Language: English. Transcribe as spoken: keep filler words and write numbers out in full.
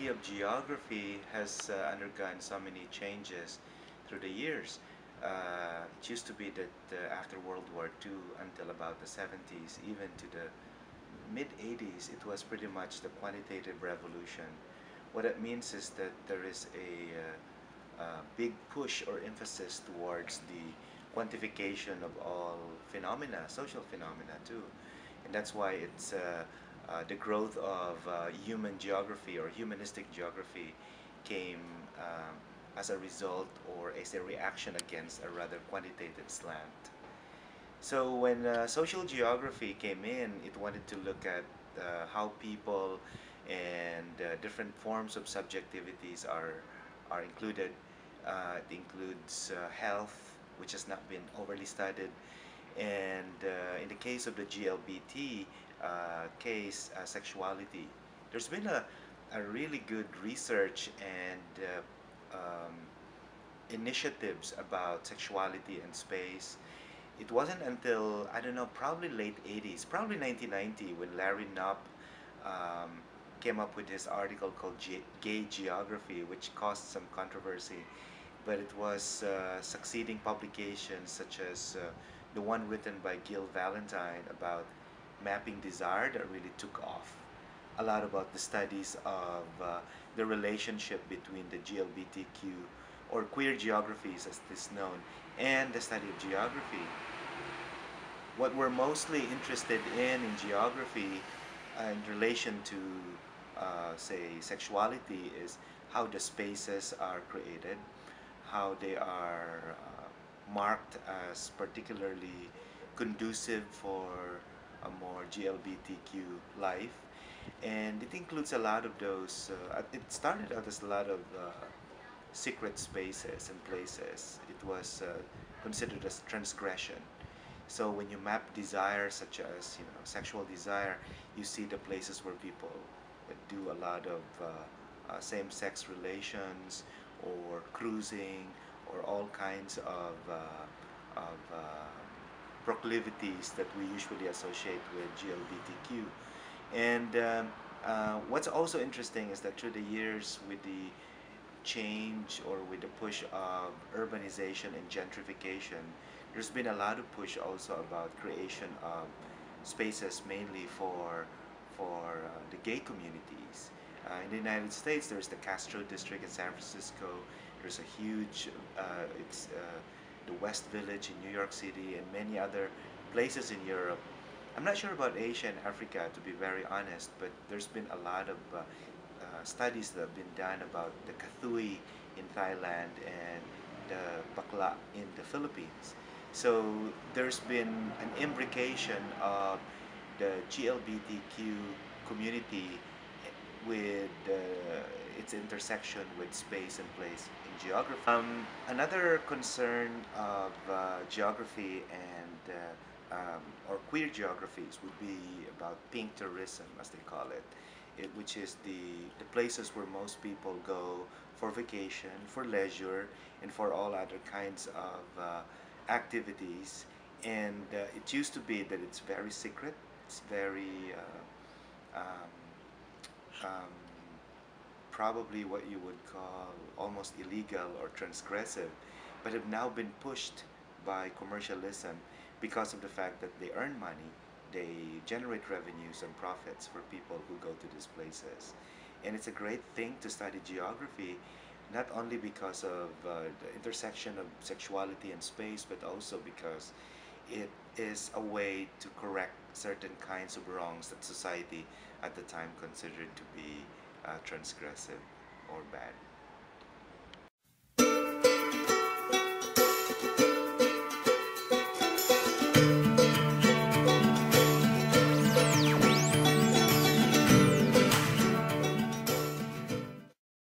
study of geography has uh, undergone so many changes through the years. Uh, it used to be that uh, after World War Two until about the seventies, even to the mid eighties, it was pretty much the quantitative revolution. What it means is that there is a, uh, a big push or emphasis towards the quantification of all phenomena, social phenomena too. And that's why it's uh, uh, the growth of uh, human geography or humanistic geography came um, as a result or as a reaction against a rather quantitative slant. So when uh, social geography came in, it wanted to look at uh, how people and uh, different forms of subjectivities are, are included. Uh, it includes uh, health, which has not been overly studied. And uh, in the case of the G L B T uh, case, uh, sexuality. There's been a, a really good research and uh, Um, initiatives about sexuality and space. It wasn't until, I don't know, probably late eighties, probably nineteen ninety, when Larry Knopp um, came up with this article called G Gay Geography, which caused some controversy, but it was uh, succeeding publications such as uh, the one written by Gil Valentine about mapping desire that really took off. A lot about the studies of uh, the relationship between the G L B T Q or queer geographies as it is known and the study of geography. What we're mostly interested in in geography uh, in relation to uh, say sexuality is how the spaces are created, how they are uh, marked as particularly conducive for a more G L B T Q life. And it includes a lot of those, uh, it started out as a lot of uh, secret spaces and places. It was uh, considered as transgression. So when you map desire, such as, you know, sexual desire, you see the places where people do a lot of uh, uh, same-sex relations or cruising or all kinds of, uh, of uh, proclivities that we usually associate with G L B T Q. And um, uh, what's also interesting is that through the years, with the change or with the push of urbanization and gentrification, there's been a lot of push also about creation of spaces mainly for, for uh, the gay communities. Uh, in the United States, there's the Castro District in San Francisco. There's a huge, uh, it's uh, the West Village in New York City and many other places in Europe. I'm not sure about Asia and Africa, to be very honest, but there's been a lot of uh, uh, studies that have been done about the Kathoey in Thailand and the Bakla in the Philippines. So there's been an imbrication of the G L B T Q community with uh, its intersection with space and place in geography. Um, another concern of uh, geography and uh, Um, or queer geographies would be about pink tourism, as they call it, it which is the, the places where most people go for vacation, for leisure, and for all other kinds of uh, activities. And uh, it used to be that it's very secret, it's very uh, um, um, probably what you would call almost illegal or transgressive, but have now been pushed by commercialism because of the fact that they earn money, they generate revenues and profits for people who go to these places. And it's a great thing to study geography, not only because of uh, the intersection of sexuality and space, but also because it is a way to correct certain kinds of wrongs that society at the time considered to be uh, transgressive or bad.